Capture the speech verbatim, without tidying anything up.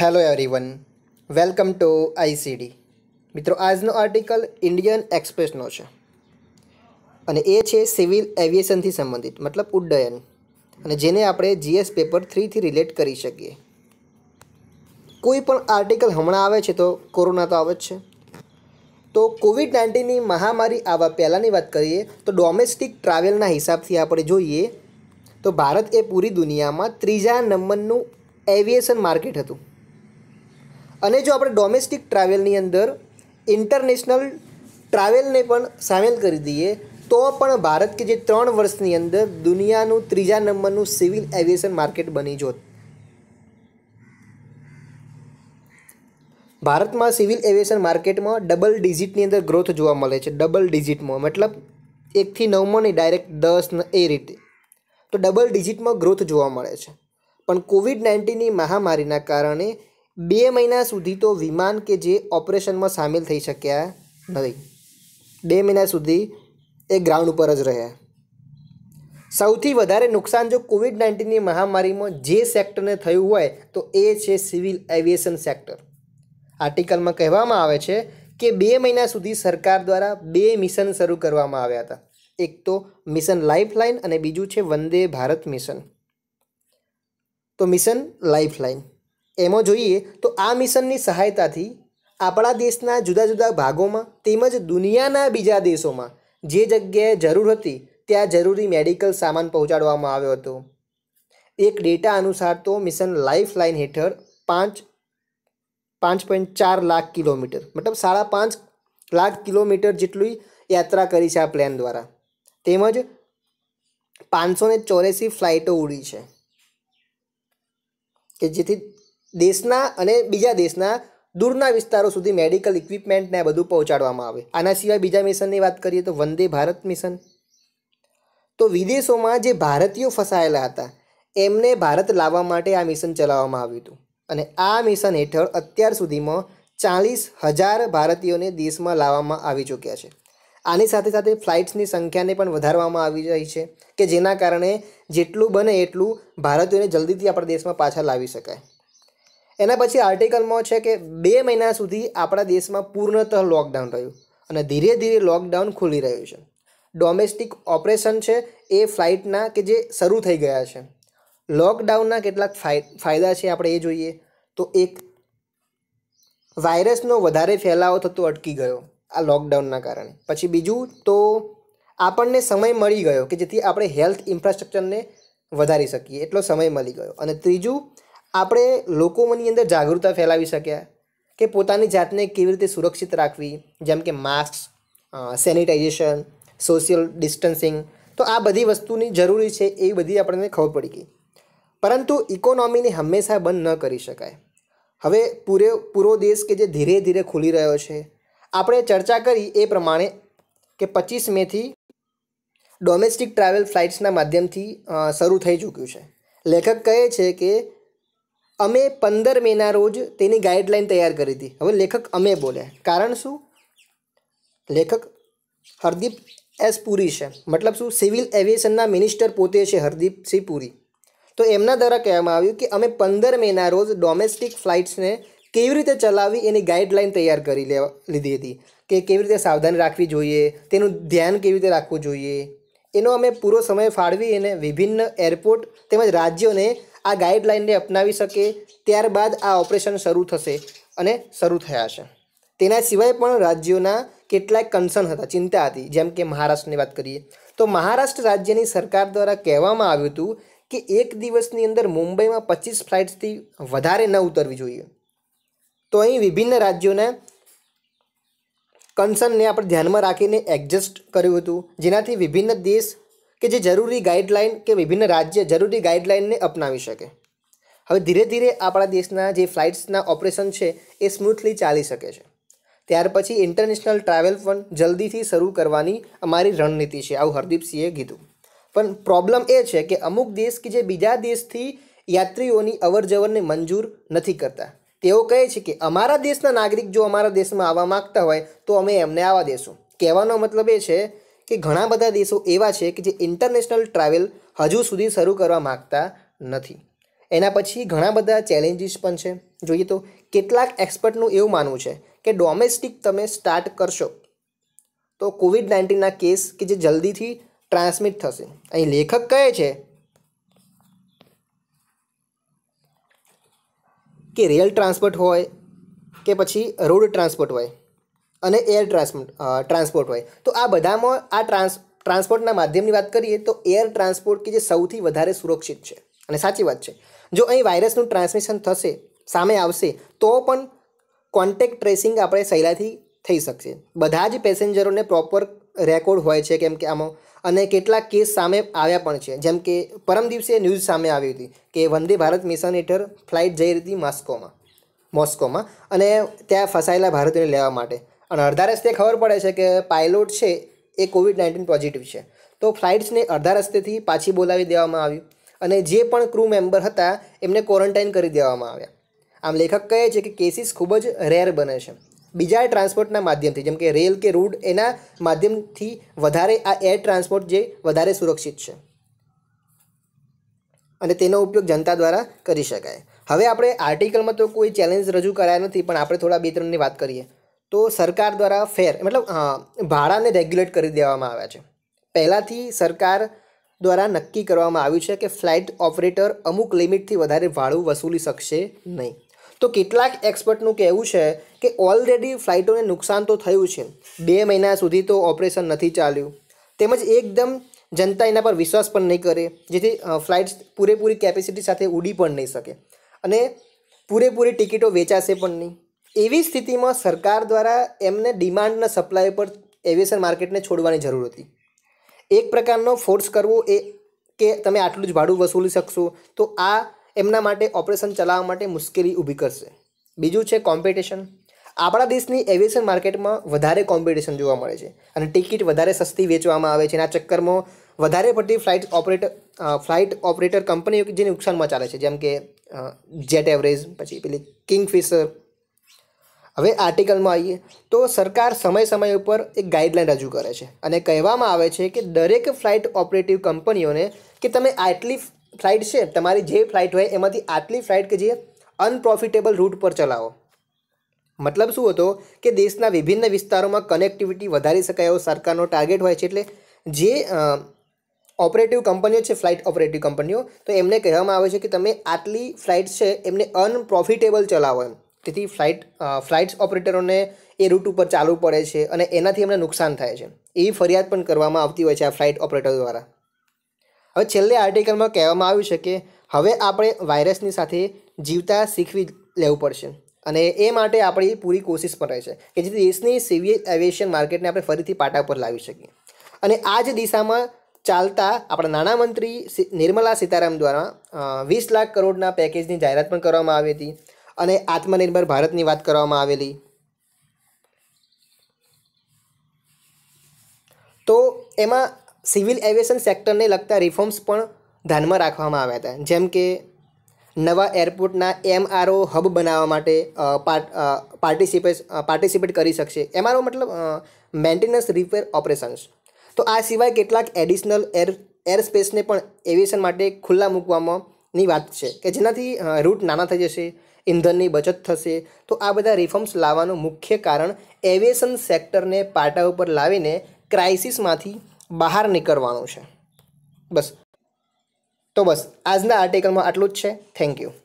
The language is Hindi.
Hello everyone, welcome to ICD. मित्रों, આજનો આર્ટિકલ ઇન્ડિયન એક્સપ્રેસનો છે અને એ છે સિવિલ એવિએશનથી સંબંધિત, મતલબ ઉડ્ડયન, અને જેને આપણે જીએસ પેપર થ્રીથી રિલેટ કરી શકીએ। કોઈ પણ આર્ટિકલ હમણાં આવે છે તો કોરોના તો આવે જ છે। તો કોવિડ નાઇન્ટીનની મહામારી આવવા પહેલાંની વાત કરીએ તો ડોમેસ્ટિક ટ્રાવેલના હિસાબથી આપણે જોઈએ તો ભારત એ પૂરી દુનિયામાં ત્રીજા નંબરનું એવિએશન માર્કેટ હતું। અને જો આપણે ડોમેસ્ટિક ટ્રાવેલની અંદર ઇન્ટરનેશનલ ટ્રાવેલને પણ સામેલ કરી દઈએ તો પણ ભારત કે જે ત્રણ વર્ષની અંદર દુનિયાનું ત્રીજા નંબરનું સિવિલ એવિએશન માર્કેટ બની જોત। ભારતમાં સિવિલ એવિએશન માર્કેટમાં ડબલ ડિજિટની અંદર ગ્રોથ જોવા મળે છે। ડબલ ડિજિટમાં મતલબ એકથી નવમાં નહીં, ડાયરેક્ટ દસ એ રીતે, તો ડબલ ડિજિટમાં ગ્રોથ જોવા મળે છે। પણ કોવિડ નાઇન્ટીનની મહામારીના કારણે બે મહિના સુધી તો વિમાન કે જે ઓપરેશનમાં સામેલ થઈ શક્યા નથી, બે મહિના સુધી એ ગ્રાઉન્ડ ઉપર જ રહ્યા। સૌથી વધારે નુકસાન જો કોવિડ નાઇન્ટીનની મહામારીમાં જે સેક્ટરને થયું હોય તો એ છે સિવિલ એવિએશન સેક્ટર। આર્ટિકલમાં કહેવામાં આવે છે કે બે મહિના સુધી સરકાર દ્વારા બે મિશન શરૂ કરવામાં આવ્યા હતા। एक तो मिशन लाइफलाइन और बीजू है वंदे भारत मिशन। तो मिशन लाइफलाइन एम जो है तो आ मिशन की सहायता थी अपना देशना जुदा जुदा भागों में तेमज दुनियाना बीजा देशों में जे जगह जरूर थी त्या जरूरी मेडिकल सामान पहुँचाड़वामां आव्यो हतो। एक डेटा अनुसार तो मिशन लाइफलाइन हेठळ पांच पांच पॉइंट चार लाख किलोमीटर मतलब साढ़ा पांच लाख किलोमीटर जेटली यात्रा करी है आ प्लेन द्वारा। तेमज पांच सौ चौरासी फ्लाइटों उड़ी है कि जेथी देशना अने बीजा देशना दूरना विस्तारों सुधी मेडिकल इक्विपमेंट ने बधु पहोंचाडवामां आवे। आना सिवाय बीजा मिशन की बात करिए तो वंदे भारत मिशन तो विदेशों में जो भारतीय फसायेला हता एमने भारत लाववा माटे आ मिशन चलाववामां आव्युं हतुं अने आ मिशन हेठळ अत्यार सुधीमां चालीस हज़ार भारतीयोने देशमां लाववामां आवी चूक्या छे। आनी साथे साथे फ्लाइट्स की संख्या ने पण वधारवामां आवी रही है कि जेना कारणे जेटलुं बने एटलुं भारतीयोने जल्दीथी आपणा देश में पाछा लावी शकाय। एना पछी आर्टिकल में छे कि बे महीना सुधी आपणा देश में पूर्णतः लॉकडाउन रह्युं अने धीरे धीरे लॉकडाउन खुली रह्युं छे। डोमेस्टिक ऑपरेशन छे ए फ्लाइटना के जे शरू थई गया छे। लॉकडाउनना केटलाक फायदा छे आपणे ए जोईए तो एक वायरसनो वधारे फैलाव थतो अटकी गयो आ लॉकडाउनना कारणे। पछी बीजू तो आपणने समय मळी गयो कि जेथी आपणे हेल्थ इन्फ्रास्ट्रक्चरने वधारी सकीए एटलो समय मळी गयो। अने त्रीजू आपणे लोकोमांनी अंदर जागृतता फैलावी शक्या कि पोतानी जातने केवी रीते सुरक्षित राखवी, जेम के मास्क, सेनिटाइजेशन, सोशियल डिस्टन्सिंग, तो आ बधी वस्तुनी जरूरी छे एवी बधी आपणे खबर पड़ी गई। परंतु इकोनॉमीने हमेशा बंद न करी शकाय। हवे पूरे पूरो देश के जे धीरे धीरे खुली रह्यो छे। આપણે ચર્ચા કરી એ પ્રમાણે કે પચીસ મેથી ડોમેસ્ટિક ટ્રાવેલ ફ્લાઇટ્સના માધ્યમથી શરૂ થઈ ચૂક્યું છે। લેખક કહે છે કે અમે પંદર મેના રોજ તેની ગાઈડલાઈન તૈયાર કરી હતી। હવે લેખક અમે બોલ્યા, કારણ શું? લેખક હરદીપ એસ પુરી છે, મતલબ શું, સિવિલ એવિએશનના મિનિસ્ટર પોતે છે હરદીપ સિંહ પુરી। તો એમના દ્વારા કહેવામાં આવ્યું કે અમે પંદર મેના રોજ ડોમેસ્ટિક ફ્લાઇટ્સને કેવી રીતે ચલાવી એની ગાઈડલાઈન તૈયાર કરી લેવા લીધી હતી કે કેવી રીતે સાવધાની રાખવી જોઈએ, તેનું ધ્યાન કેવી રીતે રાખવું જોઈએ, એનો અમે પૂરો સમય ફાળવી અને વિભિન્ન એરપોર્ટ તેમજ રાજ્યોને આ ગાઈડલાઈનને અપનાવી શકે ત્યારબાદ આ ઓપરેશન શરૂ થશે અને શરૂ થયા છે। તેના સિવાય પણ રાજ્યોના કેટલાક કન્સર્ન હતા, ચિંતા હતી, જેમ કે મહારાષ્ટ્રની વાત કરીએ તો મહારાષ્ટ્ર રાજ્યની સરકાર દ્વારા કહેવામાં આવ્યું હતું કે એક દિવસની અંદર મુંબઈમાં પચીસ ફ્લાઇટ્સથી વધારે ન ઉતરવી જોઈએ। तो अँ विभिन्न राज्यों ने कंसर्न ने आप ध्यान में राखी एडजस्ट करूँ हतुं, जेनाथी विभिन्न देश के जे जरूरी गाइडलाइन के विभिन्न राज्य जरूरी गाइडलाइन ने अपनावी शके। हवे धीरे धीरे आपणा देशना जे फ्लाइट्सना ऑपरेशन छे ए स्मूथली चाली शके छे। त्यार पछी इंटरनेशनल ट्रावेल पण जल्दीथी शरू करवानी अमारी रणनीति छे, आवुं हरदीप सिंहे कीधुं। पण प्रॉब्लम ए छे के अमुक देश के जे बीजा देशथी यात्रीओनी अवरजवरने मंजूर नथी करता। તેઓ કહે છે કે અમારા દેશના નાગરિક જો અમારા દેશમાં આવવા માગતા હોય તો અમે એમને આવવા દેશું। કહેવાનો મતલબ એ છે કે ઘણા બધા દેશો એવા છે કે જે ઇન્ટરનેશનલ ટ્રાવેલ હજુ સુધી શરૂ કરવા માગતા નથી। एना पछी घणा बधा चैलेंजीस पण छे। जोईए तो केटलाक एक्सपर्टनुं एवुं मानवुं छे के डोमेस्टिक तमे स्टार्ट करशो तो कोविड नाइंटीन ना केस के जे जल्दी थी ट्रांसमिट थशे। अहीं लेखक कहे छे कि रेल ट्रांसपोर्ट होय के पछी रोड ट्रांसपोर्ट होय अने एयर ट्रांसपोर्ट ट्रांसपोर्ट होय तो आ बधामां आ ट्रांस ट्रांसपोर्टना माध्यमनी वात करीए तो एयर ट्रांसपोर्ट के जे सौथी वधारे सुरक्षित छे अने साची वात छे। जो अहीं वायरसनुं ट्रांसमिशन थशे सामे आवशे तो पण कॉन्टेक्ट ट्रेसिंग आपणे सहेलाईथी थई शकशे। बधा ज पेसेंजरोने प्रोपर रेकॉर्ड होय छे केम के आमां अने केटला केस सामे आव्या पण छे। जेम के परम दिवसे न्यूज सामे आवी हती के वंदे भारत मिशन हेठळ फ्लाइट जई रही थी मॉस्कोमां मॉस्कोमां अने त्यां फसायेला भारतीयोने लेवा माटे अने अर्धा रस्ते खबर पड़े छे के पायलट छे ए कोविड नाइंटीन पॉजिटिव छे तो फ्लाइट्स ने अर्धा रस्तेथी पाછી બોલાવી દેવામાં આવી અને જે પણ ક્રૂ મેમ્બર હતા એમને ક્વોરન્ટાઇન કરી દેવામાં આવ્યા। આમ લેખક કહે છે કે કેસીસ ખૂબ જ રેર બને છે। બીજા ટ્રાન્સપોર્ટના માધ્યમથી જેમ કે રેલ કે રોડ એના માધ્યમથી વધારે આ એર ટ્રાન્સપોર્ટ જે વધારે સુરક્ષિત છે અને તેનો ઉપયોગ જનતા દ્વારા કરી શકાય। હવે આપણે આર્ટિકલમાં તો કોઈ ચેલેન્જ રજૂ કરાયા નથી પણ આપણે થોડા બે ત્રણની વાત કરીએ तो सरकार द्वारा फेर मतलब हाँ भाड़ा ने रेग्युलेट कर देवामां आव्या छे। पहलाथी सरकार द्वारा नक्की करवामां आव्युं छे के फ्लाइट ऑपरेटर अमुक लिमिटथी वधारे भाड़ुं वसूली शकशे नहीं। तो केटलाक एक्सपर्टनुं कहेवुं छे के ऑलरेडी फ्लाइटोने नुकसान तो थयुं छे बे महीना सुधी तो ऑपरेशन नथी चाल्युं तेमज एकदम जनता एना पर विश्वास पण नहीं करे जेथी फ्लाइट्स पूरेपूरी केपेसिटी साथे उड़ी पण नहीं शके अने पूरेपूरी टिकिटो वेचाशे पण नहीं। एवी स्थिति में सरकार द्वारा एमने डिमांडना सप्लाय पर एविएशन मार्केट ने छोड़वानी जरूर थी। एक प्रकारनो फोर्स करवो ए के तमे आटलू ज भाड़ू वसूली शकशो तो आ एमना माटे ऑपरेशन चलावा माटे मुश्केली ऊभी करशे। बीजू छे कॉम्पिटिशन। आपणा देशनी एविएशन मार्केट में वधारे कॉम्पिटिशन जोवा मळे छे अने टिकिट वधारे सस्ती वेचवामां आवे छे अने आ चक्करमां वधारे पड़ती फ्लाइट ऑपरेटर फ्लाइट ऑपरेटर कंपनीओ के जे नुकसान में चाले छे जेम के जेट एवरेज पछी पेली किंगफिशर। हवे आर्टिकल में आइए तो सरकार समय समय पर एक गाइडलाइन रजू करे छे अने कहेवामां आवे छे के दरेक फ्लाइट ऑपरेटिव कंपनीओने के तमे आटली फ्लाइट छे तमारी जे फ्लाइट होय एमांथी आटली फ्लाइट के जे अनप्रॉफिटेबल रूट पर चलावो। मतलब शुं हतो के देशना विभिन्न विस्तारों में कनेक्टिविटी वधारी शकाय एवो सरकारनो टार्गेट होय छे एटले जे ऑपरेटिव कंपनीओ छे फ्लाइट ऑपरेटिव कंपनीओ तो एमने कहेवामां आवे छे के तमे आटली फ्लाइट छे एमने अनप्रॉफिटेबल चलावो एम तेथी फ्लाइट फ्लाइट्स ऑपरेटरों ने ए रूट पर चालू पड़े छे अने एनाथी एमने नुकसान थाय छे एवी फरियाद पण करवामां आवती होय छे आ फ्लाइट ऑपरेटर द्वारा। हवे छेल्ले आर्टिकल में कहेवामां आव्युं छे के हवे आपणे वायरसनी साथे जीवता शीखवी लेवुं पड़शे अने ए माटे आपणी पूरी कोशिश पण रहे छे के जेथी देशनी सिविल एविएशन मार्केटने आपणे फरीथी पाटा पर लावी शकीए। अने आ ज दिशामां चालता आपणा नाणामंत्री निर्मला सीतारामन द्वारा वीस लाख करोड़ना पेकेजनी जाहेरात पण करवामां आवी हती अने आत्मनिर्भर भारतनी वात करवामां आवेली। तो एमां सिविल एविएशन सेक्टर ने लगता रिफॉर्म्स पण ध्यानमां राखवामां आव्या हता जेम के नवा एरपोर्टना एमआरओ हब बनावा माटे पार्टिसिपेट पार्टिसिपेट करी शकशे। एमआरओ मतलब मेंटेनेंस रिपेर ऑपरेशन्स। तो आ सिवाय केटलाक एडिशनल एर एर स्पेसने पण एविएशन माटे खुल्ला मूकवामांनी वात छे के जेनाथी रूट नाना थई जशे ईंधननी बचत थशे। तो आ बधा रिफॉर्म्स लाववानुं मुख्य कारण एविएशन सेक्टर ने पाटा उपर लावीने क्राइसिस मांथी बहार नीकळवानुं छे। बस तो बस आजना आर्टिकल में आटलुं ज छे। Thank you.